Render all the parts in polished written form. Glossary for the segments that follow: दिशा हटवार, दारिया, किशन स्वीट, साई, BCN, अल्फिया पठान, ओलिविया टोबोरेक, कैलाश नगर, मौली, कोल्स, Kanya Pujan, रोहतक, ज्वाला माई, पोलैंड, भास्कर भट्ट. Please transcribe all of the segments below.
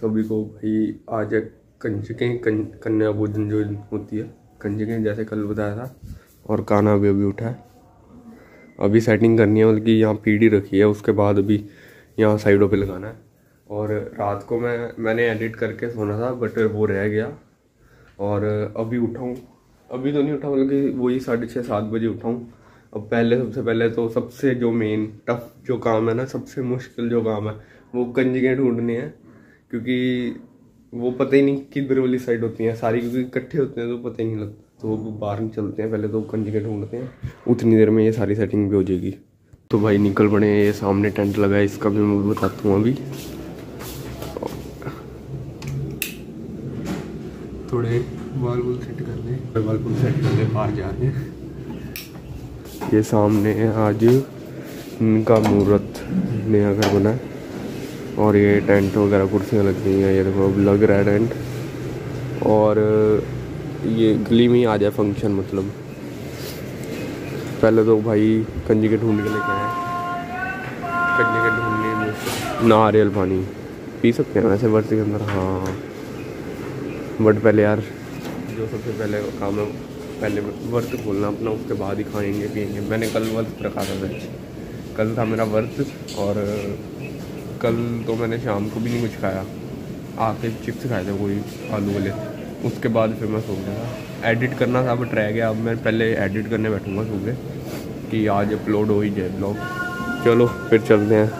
सभी को भाई आज एक कंजकें कन्या पूजन जो होती है, कंजकें जैसे कल बताया था। और काना भी अभी उठा है, अभी सेटिंग करनी है, बल्कि यहाँ पीढ़ी रखी है, उसके बाद अभी यहाँ साइडों पे लगाना है। और रात को मैंने एडिट करके सोना था बट वो रह गया। और अभी उठाऊँ, अभी तो नहीं उठा, बल्कि वही 6:30-7 बजे उठाऊँ। अब सबसे पहले तो सबसे जो मेन टफ जो काम है ना, सबसे मुश्किल जो काम है वो कंजकें ढूंढनी है, क्योंकि वो पता ही नहीं किधर वाली साइड होती हैं सारी, क्योंकि इकट्ठे होते हैं तो पता ही नहीं लगता। तो वो बाहर नहीं चलते हैं, पहले तो कंजकें ढूंढते हैं, उतनी देर में ये सारी सेटिंग भी हो जाएगी। तो भाई निकल पड़े हैं, ये सामने टेंट लगा है, इसका भी मैं बताता हूँ अभी। थोड़े बाल सेट कर लें, बाल सेट कर ले, बाहर जा रहे हैं। ये सामने है आज इनका मुहूर्त, नया घर बना है। और ये टेंट वगैरह कुर्सियाँ लग गई हैं, ये देखो अब लग रहा है टेंट। और ये गली में आ जाए फंक्शन, मतलब पहले तो भाई कंजकें ढूंढ के लेके आए। कंजकें ढूंढने में नारियल पानी पी सकते हैं वैसे बर्फ के अंदर, हाँ, बट पहले यार जो सबसे पहले काम है, पहले व्रत खोलना अपना, उसके बाद ही खाएंगे पियेंगे। मैंने कल व्रत रखा था, कल था मेरा व्रत। और कल तो मैंने शाम को भी नहीं कुछ खाया, आके चिप्स खाए थे कोई आलू वाले, उसके बाद फिर मैं सो गया। एडिट करना था बट रह गया, अब मैं पहले एडिट करने बैठूँगा सुबह कि आज अपलोड हो ही जाए ब्लॉग। चलो फिर चलते हैं।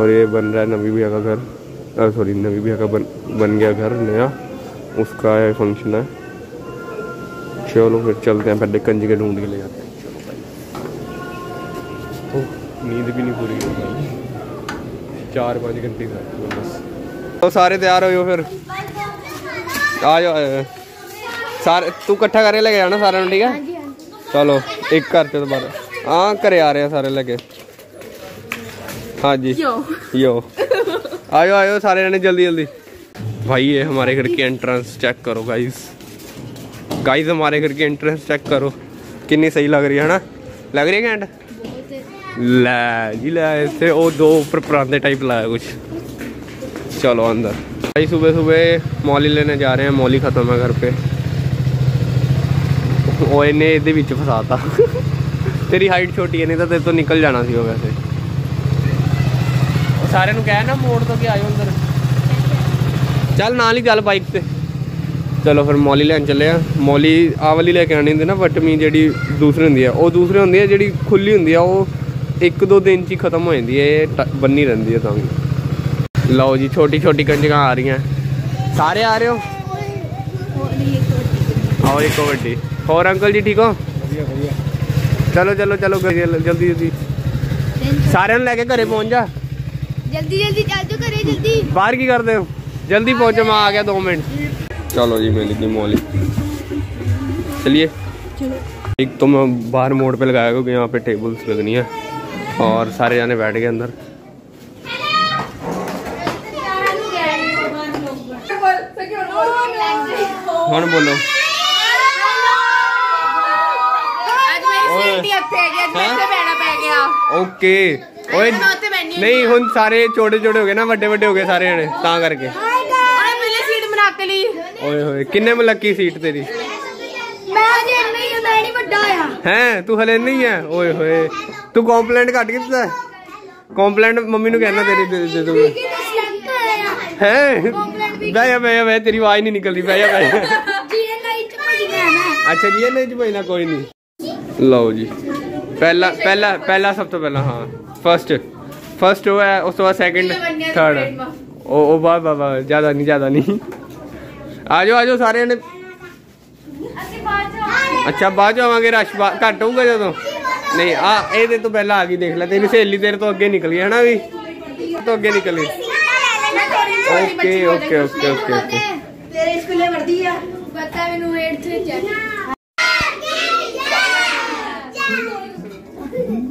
और ये बन रहा है नबी भैया का घर, सॉरी नबी भैया का बन गया घर नया, उसका फंक्शन है। चलो फिर चलते हैं, पहले कंजकें ढूंढ के ले जाते हैं। चलो भाई, ओह नींद भी नहीं पूरी हो पाई, 4-5 घंटे का बस। तो सारे तैयार हो फिर आ जाओ सारे, तू इकट्ठा करके लेके जाना सारे, ठीक है? चलो एक घर से दोबारा हाँ करे आ रहे हैं सारे लेके, हाँ जी यो आयो आयो सारे रहने जल्दी जल्दी। भाई ये हमारे घर की एंट्रेंस चेक करो गाइस, गाइस हमारे घर की एंट्रेंस चेक करो, कितनी सही लग रही है ना, लग रही है कैंट लै जी लै। इतने वो दो ऊपर परांदे टाइप लाया कुछ। चलो अंदर। भाई सुबह सुबह मौली लेने जा रहे हैं, मौली ख़त्म है घर पे। और इन्हें ये बिच फसाता तेरी हाइट छोटी है, नहीं तो तेरे तो निकल जाना सी। वैसे सारे कह ना मोड़ तो क्या आयो अंदर, चल ना ही चल बाइक से। चलो फिर मौली लैन चले हैं। मौली आ वाली लेके आनी होंगी ना बटमी, जी दूसरी होंगी है, वो दूसरी होंगी है जी खुली होंगी है, वो 1-2 दिन ही खत्म हो जाती है, बनी रहती है। तो लो जी छोटी छोटी कंजकें आ रही हैं, सारे आ रहे हो। और एक वड्डी और अंकल जी ठीक हो? चलो चलो चलो जल्दी जल्दी सारे लैके घरे पहुंच जा, जल्दी जल्दी जल्दी बाहर की करते हो, जल्दी पहुंचो, मैं आ गया 2 मिनट। चलो जी मेरी थी मौली, चलिए। एक तो मैं बाहर मोड़ पे लगाया क्योंकि यहाँ पे टेबल्स लगनी है। और सारे जाने बैठ गए अंदर। कौन बोलो ओके ओए, नहीं हम सारे छोटे छोटे हो गए ना, बड़े बड़े हो गए सारे जने ता करके। ओए किन्ने में लकी सीट तेरी है, तू हले नहीं है। ओए होए तू कॉम्प्लेंट कट गई, कॉम्प्लेंट मम्मी नु कहना तेरी दे दूंगा है। भाई तेरी आवाज नहीं निकल रही, भाई अच्छा जी नहीं जी भाई ना कोई नहीं। लो जी पहला पहला पहला सब तो पहला, हाँ फर्स्ट वो है, उसके बाद सेकंड थर्ड। ओ वाह वाह, ज्यादा नहीं ज्यादा नहीं। आ जाओ सारे ने, अच्छा बाद आवे रश घट होगा जो नहीं आ ये तो पहला आ गई। देख ला तेरी सहेली तेरे तो अगे निकली है ना, भी तो अगे निकल गई। Okay okay okay okay okay तेरे स्कूले वर्दी है पता है मेनू 8th में चल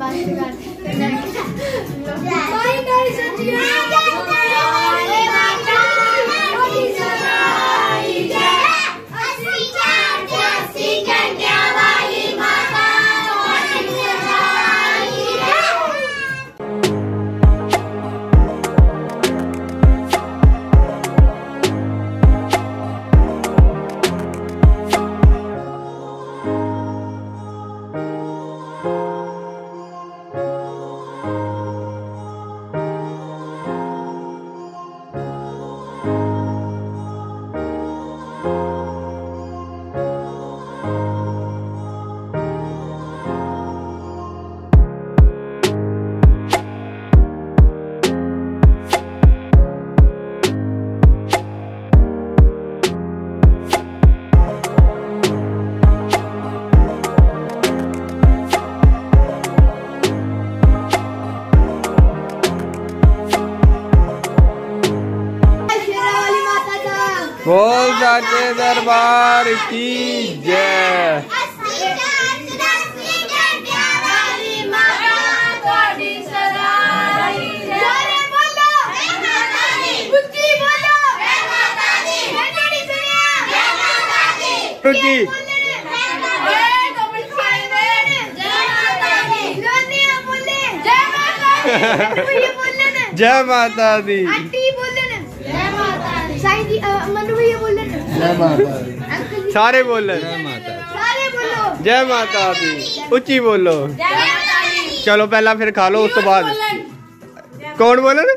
बात कर भाई गाइस सच्ची खोलसा के दरबार की जय। जय माता दी। सारे बोलो जय माता दी, उच्ची बोलो। चलो पहला फिर खा लो, उस तो बाद कौन बोलन?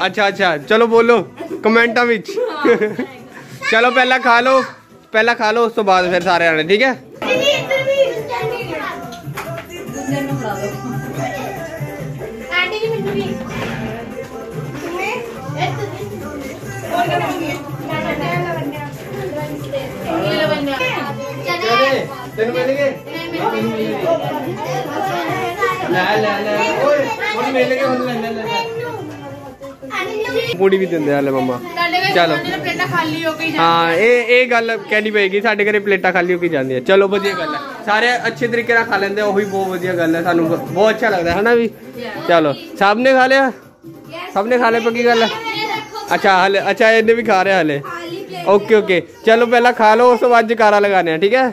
अच्छा अच्छा चलो बोलो कमेंटा विच। चलो पहला खा लो, पहला खा लो, उस तो बाद फिर सारे आने, ठीक है? पूरी भी देंगे हाले मम्मा। चलो हाँ ये गल कहनी पेगी, साढ़े घरे प्लेटा खाली होके जाती है। चलो वधिया गल है, सारे अच्छे तरीके खा लेंगे, वही बहुत वधिया गल है, सानू बहुत अच्छा लगता है ना भी। चलो सबने खा लिया, सबने खा लिया, पक्की गल है। अच्छा हाले अच्छा इन्हें भी खा रहे हाले, ओके ओके। चलो पहला खा लो, उसके बाद जयकारा लगाने हैं, ठीक है?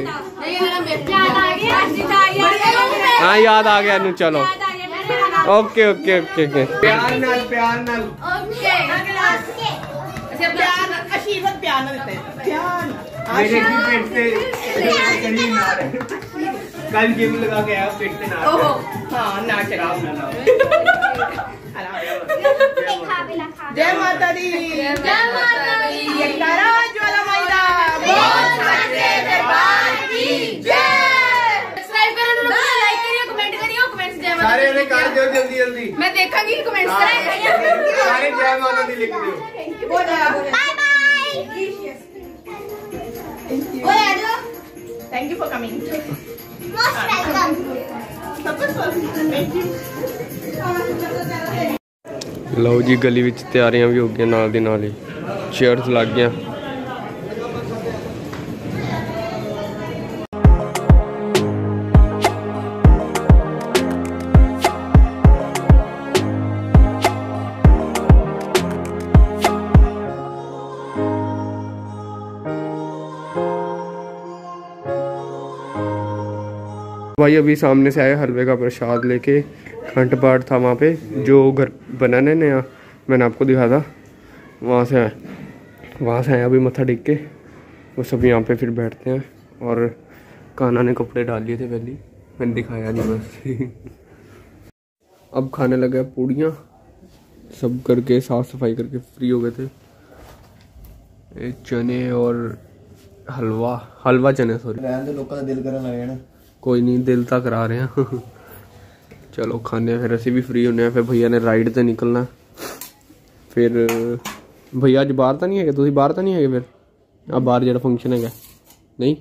हाँ याद आ गया नू। चलो ओके ओके ओके ओके प्यार नाल प्यार नाल ओके प्यार आशीर्वाद प्यार नाल देते हैं। पेट से मार है, कल गेम लगा के आया पेट पे नाच। ओहो हाँ नाच रहा हूँ ना। जय माता दी, जय माता दी, जयकारा ज्वाला माई दा बोल साचे दरबार की जय। सब्सक्राइब करो, लाइक करियो, कमेंट करियो, कमेंट्स जय माता दी सारे कर दियो जल्दी जल्दी, मैं देखूंगी कमेंट्स सारे। जय माता दी लिख दियो। Bye bye. ओए आ जाओ, thank you for coming, most welcome, सब कुछ थैंक यू। लो जी गली विच तैयारियां भी हो गई, नाल दी नाल ही चेयर्स लग गई। भाई अभी सामने से आए हलवे का प्रसाद लेके, खंड पाठ था वहाँ पे जो घर बनाने नया मैंने आपको दिखा था, वहाँ से आए, वहाँ से आया। अभी मत्था टेक के वो सब यहाँ पे फिर बैठते हैं। और कान्हा ने कपड़े डाल लिए थे पहले, मैंने दिखाया नहीं बस। अब खाने लगे पूड़ियाँ, सब करके साफ सफाई करके फ्री हो गए थे। चने और हलवा, हलवा चने सॉरी। लोगों का दिल करन लग गया ना, कोई नहीं दिल तो करा रहे हैं। चलो खाने फिर असी भी फ्री होने, फिर भैया ने राइड से निकलना। फिर भैया अज बाहर तो नहीं है, तुम बाहर तो नहीं है फिर? आ बाहर जो फंक्शन है नहीं।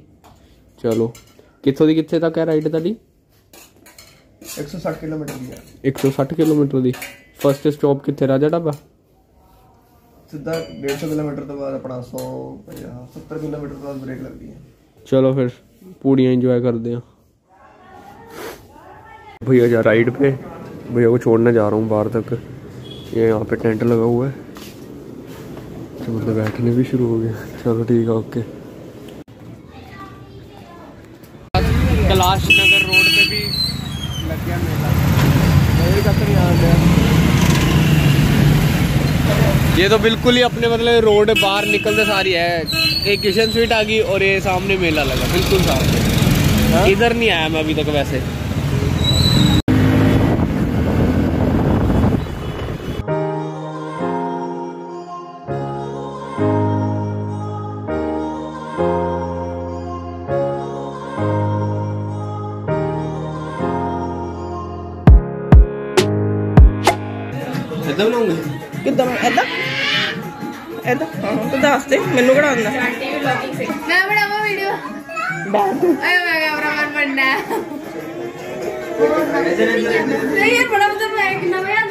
चलो कितों की कितने तक है राइड ताली? 160 किलोमीटर की है। 160 किलोमीटर की। फर्स्ट स्टॉप कितने? राजा ढाबा। सीधा 150 किलोमीटर तो बाद अपना 170 किलोमीटर तो ब्रेक लगती है। चलो फिर पूड़ियाँ इंजॉय करते हैं। भैया जा राइड पे, भैया को छोड़ने जा रहा हूँ बाहर तक। ये यहाँ पे टेंट लगा हुआ है, मतलब बैठने भी शुरू हो गया। चलो ठीक है, ओके। कैलाश नगर रोड पे भी लग गया मेला। ये तो बिल्कुल ही अपने मतलब रोड बाहर निकलते सारी है। एक किशन स्वीट आ गई और ये सामने मेला लगा बिल्कुल सामने। इधर नहीं आया मैं अभी तक वैसे। ਮੈਨੂੰ ਕਿਹੜਾ ਆਉਂਦਾ ਮੈਂ ਬਣਾਵਾ ਵੀਡੀਓ ਬਾਤ ਆਏ ਮੈਂ ਕੈਮਰਾਮੈਨ ਬਣਨਾ ਹੈ। ਇਹ ਬੜਾ ਮਤਲਬ ਮੈਂ ਕਿੰਨਾ